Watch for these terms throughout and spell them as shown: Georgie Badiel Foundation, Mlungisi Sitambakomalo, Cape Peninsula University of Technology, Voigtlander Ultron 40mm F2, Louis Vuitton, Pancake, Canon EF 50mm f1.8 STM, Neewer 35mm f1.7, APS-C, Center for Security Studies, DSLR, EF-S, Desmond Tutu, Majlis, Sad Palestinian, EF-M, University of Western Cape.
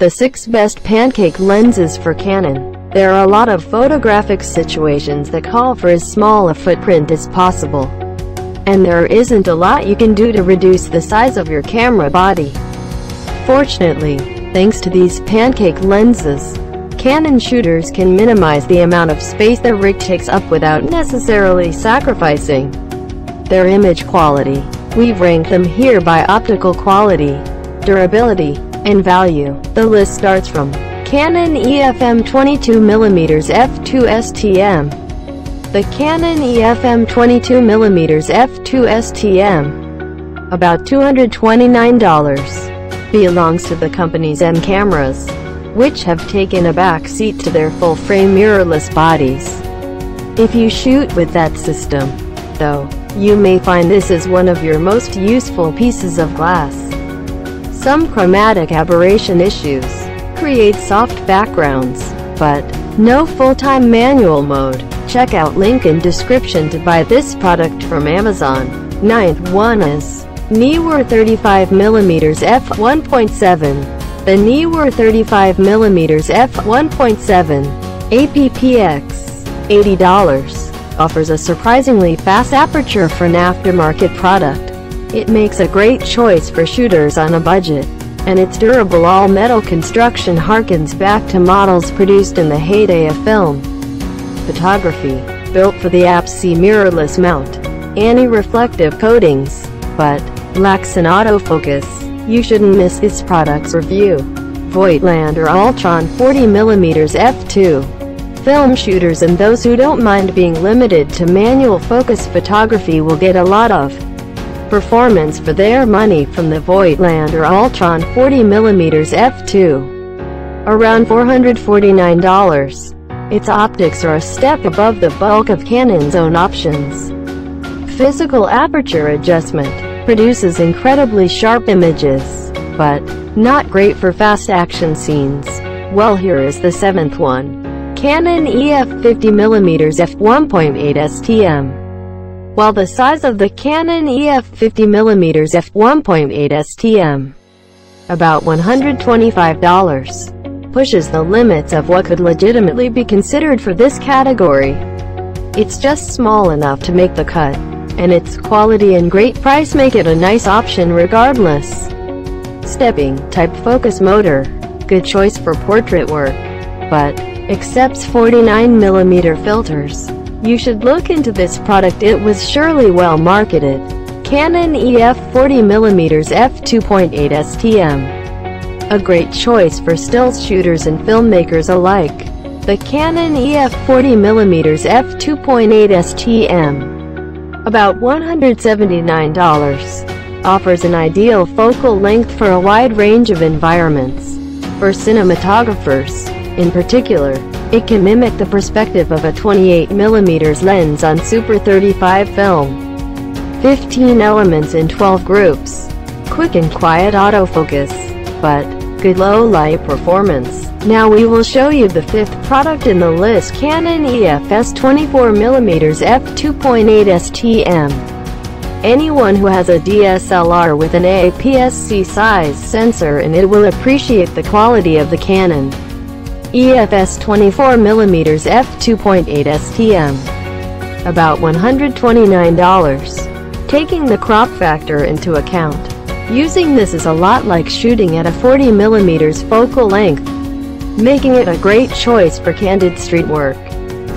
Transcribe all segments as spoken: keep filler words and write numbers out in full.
The six best pancake lenses for Canon. There are a lot of photographic situations that call for as small a footprint as possible, and there isn't a lot you can do to reduce the size of your camera body. Fortunately, thanks to these pancake lenses, Canon shooters can minimize the amount of space their rig takes up without necessarily sacrificing their image quality. We've ranked them here by optical quality, durability, and value. The list starts from Canon E F-M twenty-two millimeter f two S T M. The Canon E F-M twenty-two millimeter f two S T M, about two hundred twenty-nine dollars, belongs to the company's M cameras, which have taken a back seat to their full-frame mirrorless bodies. If you shoot with that system, though, you may find this is one of your most useful pieces of glass. Some chromatic aberration issues create soft backgrounds, but no full-time manual mode. Check out link in description to buy this product from Amazon. Ninth one is Neewer thirty-five millimeter f one point seven. The Neewer thirty-five millimeter f one point seven A P P X eighty dollars offers a surprisingly fast aperture for an aftermarket product. It makes a great choice for shooters on a budget, and its durable all-metal construction harkens back to models produced in the heyday of film photography, built for the A P S C mirrorless mount, anti-reflective coatings, but lacks an autofocus. You shouldn't miss this product's review. Voigtlander Ultron forty millimeter f two. Film shooters and those who don't mind being limited to manual focus photography will get a lot of performance for their money from the Voigtlander Ultron forty millimeter f two. Around four hundred forty-nine dollars. Its optics are a step above the bulk of Canon's own options. Physical aperture adjustment produces incredibly sharp images, but not great for fast action scenes. Well, here is the seventh one. Canon E F fifty millimeter f one point eight S T M. While the size of the Canon E F fifty millimeter f one point eight S T M, about one hundred twenty-five dollars, pushes the limits of what could legitimately be considered for this category. It's just small enough to make the cut, and its quality and great price make it a nice option regardless. Stepping type focus motor, good choice for portrait work, but accepts forty-nine millimeter filters. You should look into this product, it was surely well marketed. Canon E F forty millimeter f two point eight S T M. A great choice for stills shooters and filmmakers alike. The Canon E F forty millimeter f two point eight S T M. About one hundred seventy-nine dollars, offers an ideal focal length for a wide range of environments. For cinematographers, in particular, it can mimic the perspective of a twenty-eight millimeter lens on Super thirty-five film. fifteen elements in twelve groups. Quick and quiet autofocus, but good low-light performance. Now we will show you the fifth product in the list, Canon E F-S twenty-four millimeter f two point eight S T M. Anyone who has a D S L R with an A P S C size sensor in it will appreciate the quality of the Canon E F-S twenty-four millimeter f two point eight S T M. About one hundred twenty-nine dollars. Taking the crop factor into account, using this is a lot like shooting at a forty millimeter focal length, making it a great choice for candid street work.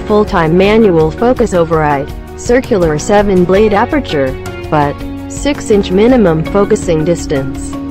Full-time manual focus override, circular seven blade aperture, but six inch minimum focusing distance.